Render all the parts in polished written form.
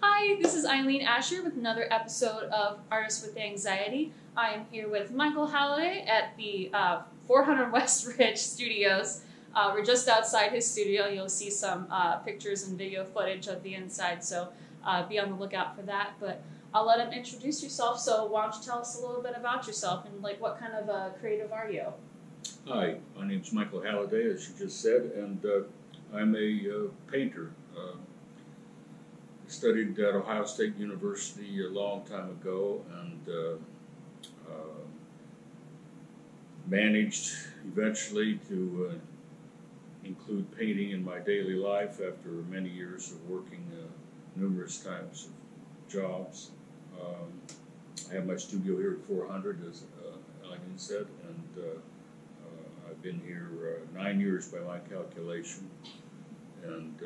Hi, this is Eileen Asher with another episode of Artists with Anxiety. I am here with Michael Halliday at the 400 West Ridge Studios. We're just outside his studio. You'll see some pictures and video footage of the inside, so be on the lookout for that. But I'll let him introduce yourself, so why don't you tell us a little bit about yourself and like what kind of creative are you? Hi, my name's Michael Halliday, as you just said, and I'm a painter. Studied at Ohio State University a long time ago and managed eventually to include painting in my daily life after many years of working numerous types of jobs. I have my studio here at 400, as Eileen said, and I've been here 9 years by my calculation, and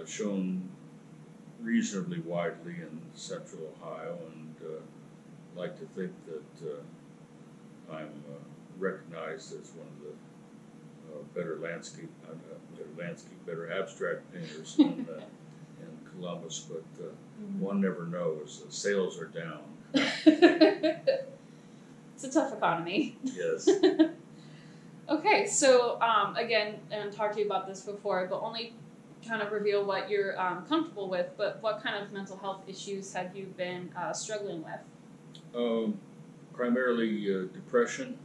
I've shown reasonably widely in Central Ohio, and like to think that I'm recognized as one of the better abstract painters in Columbus, but one never knows. The sales are down. It's a tough economy. Yes. Okay, so again, and I've talked to you about this before, but only kind of reveal what you're comfortable with, but what kind of mental health issues have you been struggling with? Primarily depression,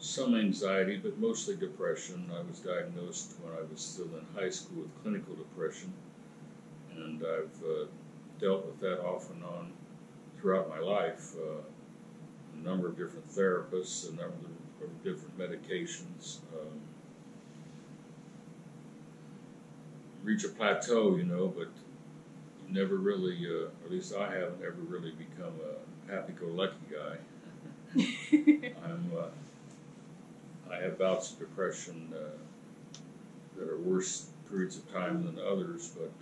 some anxiety, but mostly depression. I was diagnosed when I was still in high school with clinical depression, and I've dealt with that off and on throughout my life. A number of different therapists, a number of different medications. Reach a plateau, you know, but you never really, or at least I haven't ever really become a happy-go-lucky guy. I have bouts of depression that are worse periods of time than others, but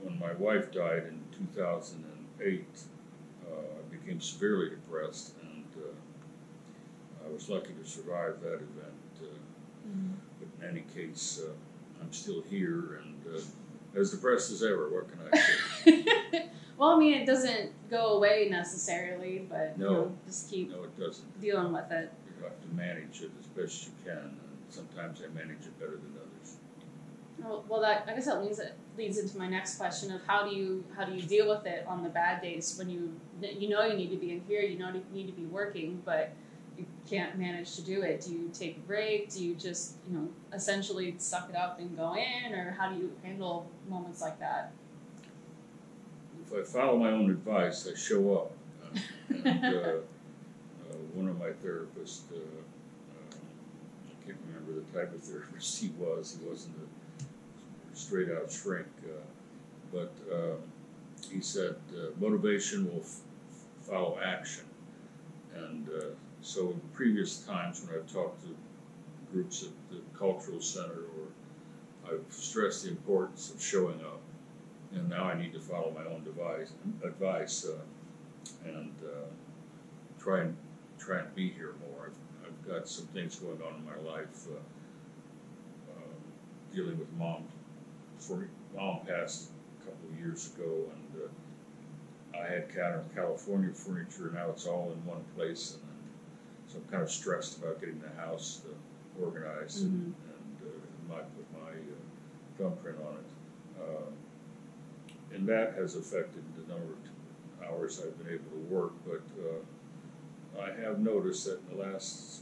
when my wife died in 2008, I became severely depressed, and I was lucky to survive that event. In any case, I'm still here and as depressed as ever. What can I say? Well, I mean, it doesn't go away necessarily, but no, you know, just keep dealing with it. You have to manage it as best you can, and sometimes I manage it better than others. Well, that, I guess that leads into my next question of how do you deal with it on the bad days when you need to be in here, you need to be working, but you can't manage to do it. Do you take a break? Do you just, you know, essentially suck it up and go in, or how do you handle moments like that? If I follow my own advice, I show up. And one of my therapists, I can't remember the type of therapist he was. He wasn't a straight-out shrink, but he said motivation will follow action, and so in previous times when I've talked to groups at the cultural center, or I've stressed the importance of showing up, and now I need to follow my own advice and try and be here more. I've got some things going on in my life, dealing with mom. Mom passed a couple of years ago, and I had California furniture, and now it's all in one place. And so I'm kind of stressed about getting the house organized and put my thumbprint on it. And that has affected the number of hours I've been able to work, but I have noticed that in the last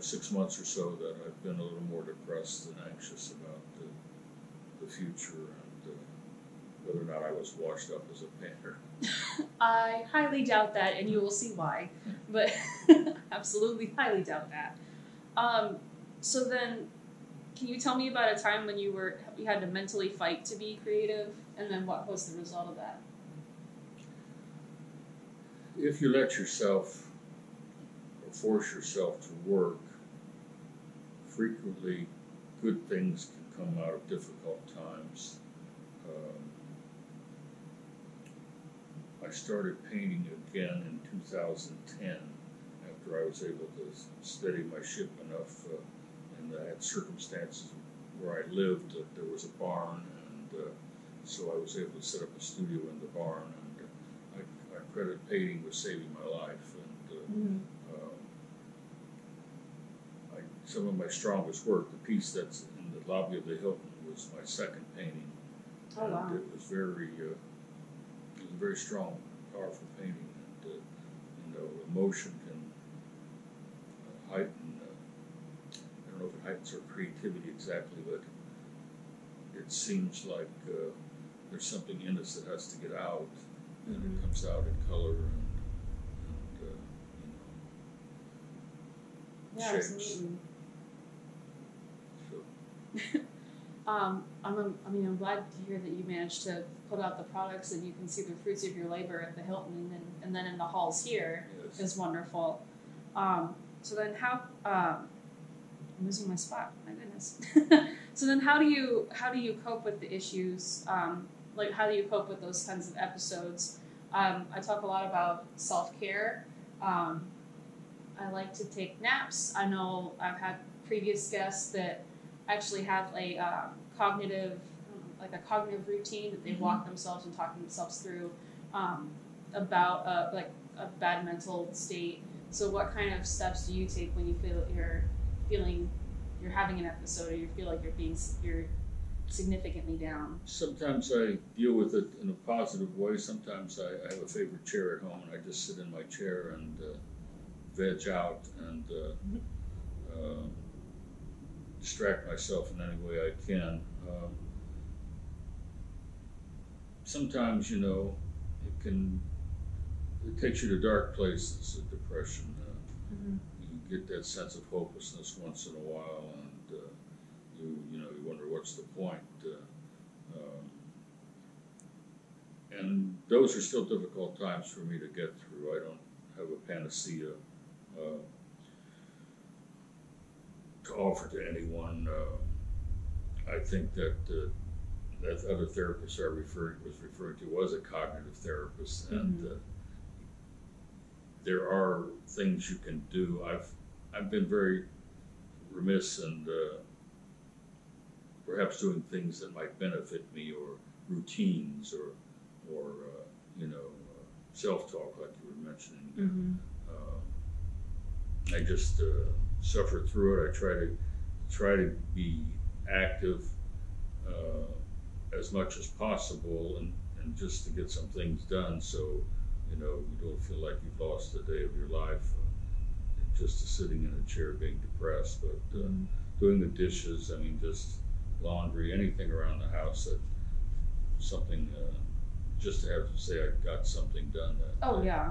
6 months or so that I've been a little more depressed and anxious about the future and whether or not I was washed up as a painter. I highly doubt that, and you will see why, but absolutely highly doubt that. So then, can you tell me about a time when you had to mentally fight to be creative, and then what was the result of that? If you let yourself or force yourself to work, frequently good things can come out of difficult times. I started painting again in 2010 after I was able to steady my ship enough and I had circumstances where I lived, there was a barn, and so I was able to set up a studio in the barn, and I credit painting with saving my life. And some of my strongest work, the piece that's in the lobby of the Hilton, was my second painting. Oh, and wow. It was a very strong, powerful painting, and you know, emotion can heighten. I don't know if it heightens our creativity exactly, but it seems like there's something in us that has to get out, and it comes out in color and yeah, shapes. Absolutely. So. I'm glad to hear that you managed to put out the products and you can see the fruits of your labor at the Hilton and then in the halls here. Yes. Is wonderful. So then how, I'm losing my spot, my goodness. So then how do you cope with the issues? Like how do you cope with those kinds of episodes? I talk a lot about self-care. I like to take naps. I know I've had previous guests that actually have a cognitive routine that they walk themselves and talk themselves through about a bad mental state. So what kind of steps do you take when you feel that you're having an episode or you feel like you're significantly down? Sometimes I deal with it in a positive way. Sometimes I have a favorite chair at home, and I just sit in my chair and veg out and distract myself in any way I can. Sometimes, you know, it takes you to dark places, a depression. You get that sense of hopelessness once in a while, and you wonder what's the point. And those are still difficult times for me to get through. I don't have a panacea to offer to anyone. I think that that other therapist I was referred to was a cognitive therapist, and there are things you can do. I've been very remiss in perhaps doing things that might benefit me, or routines, or self-talk, like you were mentioning. I just suffer through it. I try to be active as much as possible, and just to get some things done, so you don't feel like you've lost a day of your life just sitting in a chair being depressed. But doing the dishes, just laundry, anything around the house, that something just to have to say I got something done that day.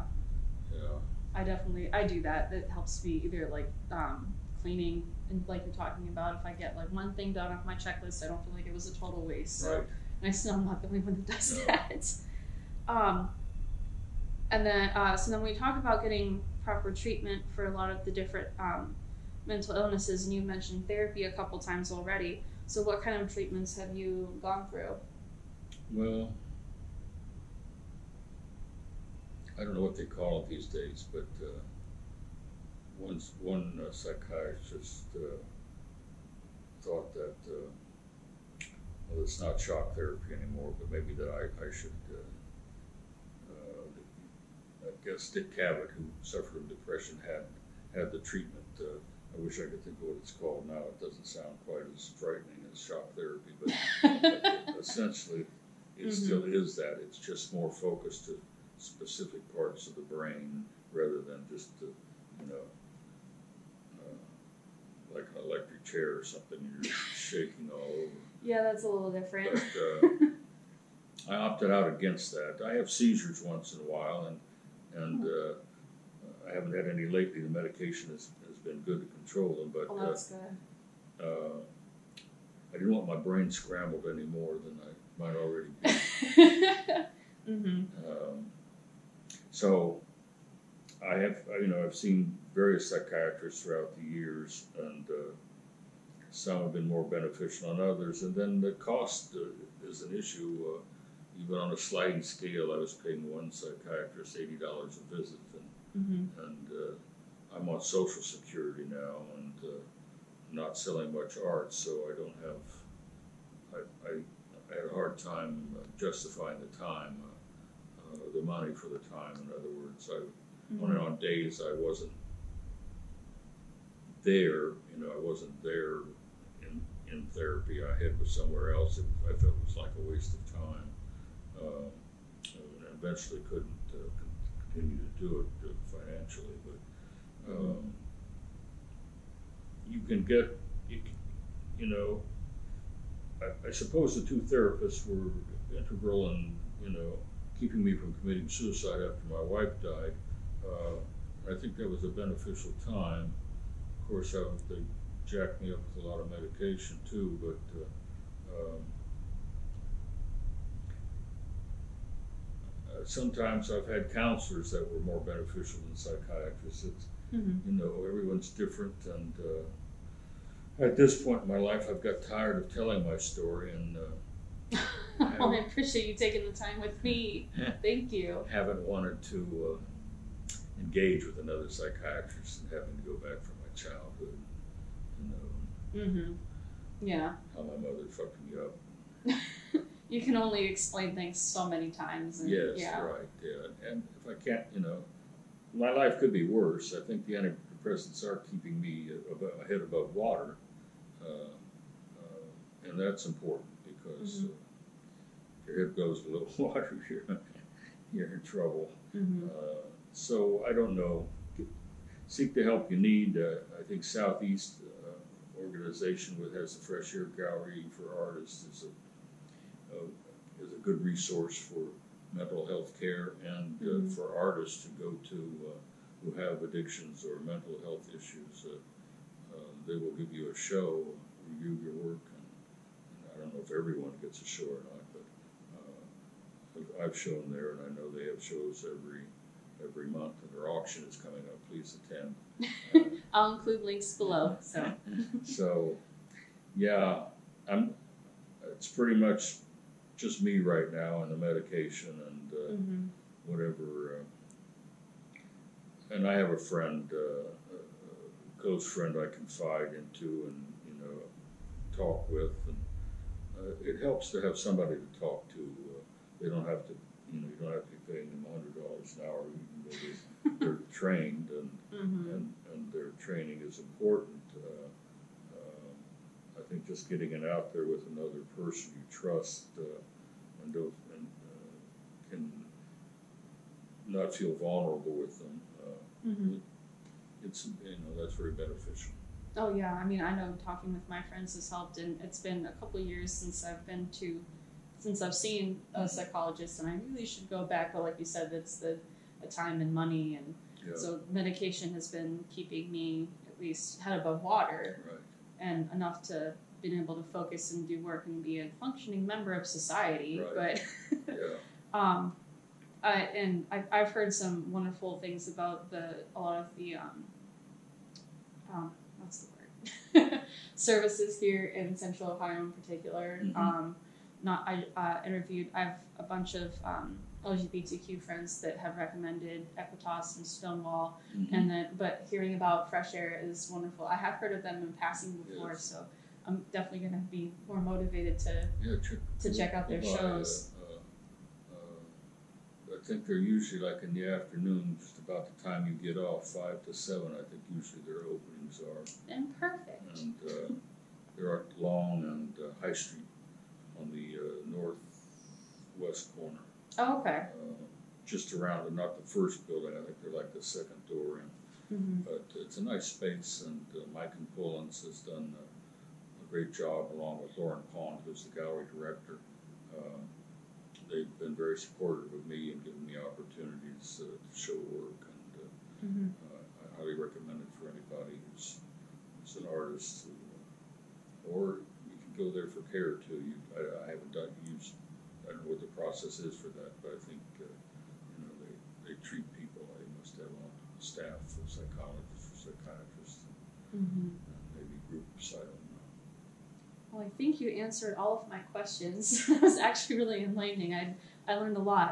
I do that. That helps me, either cleaning, and like you're talking about, if I get one thing done off my checklist, I don't feel like it was a total waste. So, right. And I still am not the only one that does that. And then, so then we talk about getting proper treatment for a lot of the different mental illnesses, and you mentioned therapy a couple times already. So what kind of treatments have you gone through? Well, I don't know what they call it these days, but one psychiatrist thought that it's not shock therapy anymore, but maybe that I should. I guess Dick Cavett, who suffered from depression, had the treatment. I wish I could think of what it's called now. It doesn't sound quite as frightening as shock therapy, but essentially it still is that. It's just more focused to specific parts of the brain rather than just to, like an electric chair or something, you're just shaking all over. Yeah, that's a little different. But I opted out against that. I have seizures once in a while, and I haven't had any lately. The medication has been good to control them, but that's good. I didn't want my brain scrambled any more than I might already be. So I have, I've seen various psychiatrists throughout the years, and some have been more beneficial than others. And then the cost is an issue. Even on a sliding scale, I was paying one psychiatrist $80 a visit, and I'm on Social Security now, and not selling much art, so I don't have, I had a hard time justifying the time, the money for the time, in other words. On days I wasn't there, you know, I wasn't there in therapy. I had was somewhere else. I felt it was like a waste of time. And I eventually couldn't continue to do it financially, but you can get, you know, I suppose the two therapists were integral in, you know, keeping me from committing suicide after my wife died. I think that was a beneficial time. Of course, they jacked me up with a lot of medication too, but sometimes I've had counselors that were more beneficial than psychiatrists. It's, you know, everyone's different, and at this point in my life, I've got tired of telling my story, and well, I appreciate you taking the time with me. Thank you. Haven't wanted to engage with another psychiatrist and having to go back from my childhood, you know. Yeah. How my mother fucked me up. You can only explain things so many times. And, yes, yeah. Right. Yeah, and if I can't, you know, my life could be worse. I think the antidepressants are keeping me my head above water, and that's important because if your head goes below water, you're in trouble. So I don't know. Seek the help you need. I think Southeast organization has the Fresh Air Gallery for Artists is a good resource for mental health care and for artists to go to who have addictions or mental health issues. They will give you a show, review your work. And I don't know if everyone gets a show or not, but I've shown there, and I know they have shows every month, and their auction is coming up. Please attend. I'll include links below. So, yeah, it's pretty much just me right now and the medication and whatever. And I have a friend, a close friend I confide into and, you know, talk with. And it helps to have somebody to talk to. They don't have to, you know, you don't have to be paying them $100 an hour. They're trained, and, and their training is important. I think just getting it out there with another person you trust and can not feel vulnerable with them. It's, you know, that's very beneficial. Oh yeah, I mean, I know talking with my friends has helped, and it's been a couple of years since I've seen a psychologist, and I really should go back. But like you said, it's the time and money, and so medication has been keeping me at least head above water. Right. And enough to been able to focus and do work and be a functioning member of society. Right. But and I've heard some wonderful things about a lot of the what's the word services here in Central Ohio in particular. I've a bunch of LGBTQ friends that have recommended Equitas and Stonewall, but hearing about Fresh Air is wonderful. I have heard of them in passing before, so I'm definitely going to be more motivated to check out their shows. I think they're usually like in the afternoon, just about the time you get off, 5 to 7. I think usually their openings are. And perfect. And they're at Long and High Street on the northwest corner. Oh, okay. Just around, and not the first building. I think they're like the second door in. But it's a nice space, and Mike and Pullins has done a great job, along with Lauren Pond, who's the gallery director. They've been very supportive of me and given me opportunities to show work, and I highly recommend it for anybody who's an artist, or you can go there for care too. I haven't used. I don't know what the process is for that, but I think you know, they treat people. They must have a staff of psychologists or psychiatrists, and maybe groups. I don't know. Well, I think you answered all of my questions. That was actually really enlightening. I learned a lot.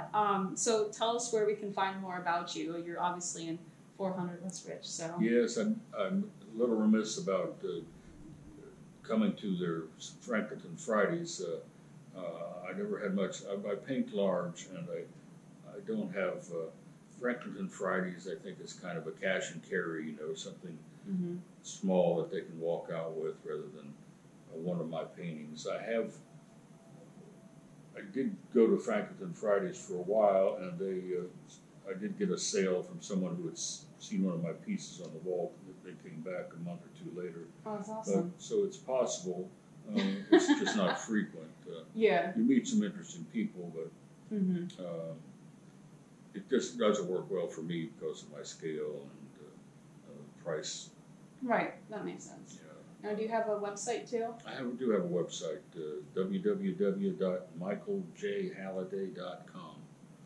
So tell us where we can find more about you. You're obviously in 400 West Ridge. So yes, I'm a little remiss about coming to their Franklinton Fridays, I never had much. I paint large, and I don't have Franklinton Fridays. I think is kind of a cash and carry, you know, something small that they can walk out with rather than one of my paintings. I did go to Franklinton Fridays for a while, and they I did get a sale from someone who had seen one of my pieces on the wall. They came back a month or two later. Oh, that's awesome. But, so it's possible. It's just not frequent. Yeah. You meet some interesting people, but it just doesn't work well for me because of my scale and price. Right. That makes sense. Yeah. Now, do you have a website, too? I do have a website, www.michaeljhalliday.com.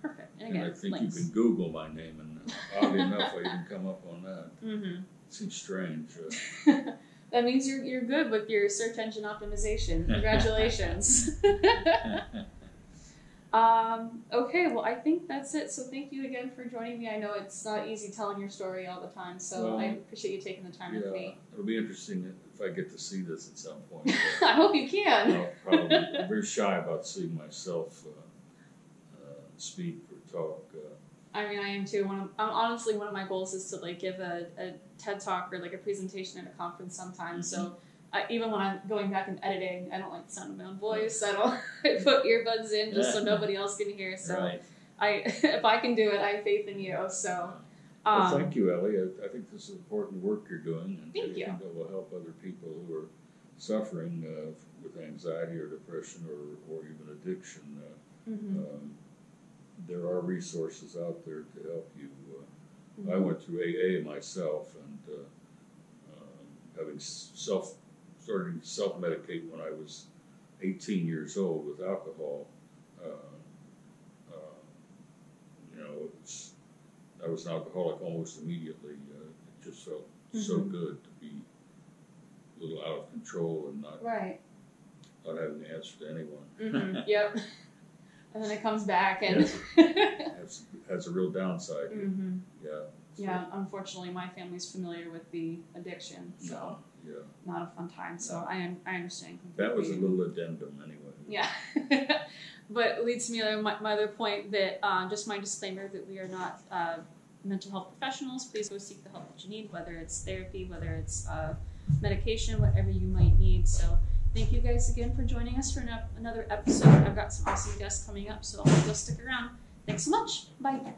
Perfect. And I think links. You can Google my name, and oddly enough, I didn't come up on that. It seems strange. That means you're good with your search engine optimization. Congratulations. Okay, well, I think that's it. So thank you again for joining me. I know it's not easy telling your story all the time, so I appreciate you taking the time with me. It'll be interesting if I get to see this at some point. I hope you can. Probably, I'm very shy about seeing myself speak or talk. I mean, I am too. Honestly, one of my goals is to like give a TED talk or like a presentation at a conference sometime. So even when I'm going back and editing, I don't like the sound of my own voice. I put earbuds in just so nobody else can hear. So if I can do it, I have faith in you. So well, thank you, Ellie. I think this is important work you're doing, and thank you. I think it will help other people who are suffering with anxiety or depression or even addiction. There are resources out there to help you. I went through AA myself, and having started to self-medicate when I was 18 years old with alcohol, you know, I was an alcoholic almost immediately. It just felt so good to be a little out of control and not having to answer to anyone. Yep. And then it comes back and has a real downside. Yeah, unfortunately, my family's familiar with the addiction, so not a fun time. So I understand completely. That was a little addendum, anyway. Yeah, but it leads me to my other point that just my disclaimer that we are not mental health professionals. Please go seek the help that you need, whether it's therapy, whether it's medication, whatever you might need. So. Thank you guys again for joining us for another episode. I've got some awesome guests coming up, so I'll just stick around. Thanks so much. Bye.